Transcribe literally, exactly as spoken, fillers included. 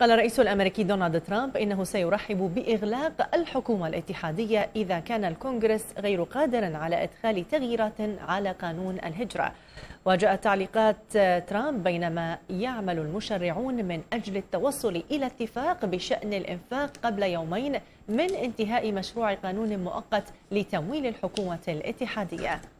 قال الرئيس الأمريكي دونالد ترامب إنه سيرحب بإغلاق الحكومة الاتحادية إذا كان الكونغرس غير قادرا على إدخال تغييرات على قانون الهجرة. وجاءت تعليقات ترامب بينما يعمل المشرعون من أجل التوصل إلى اتفاق بشأن الإنفاق قبل يومين من انتهاء مشروع قانون مؤقت لتمويل الحكومة الاتحادية.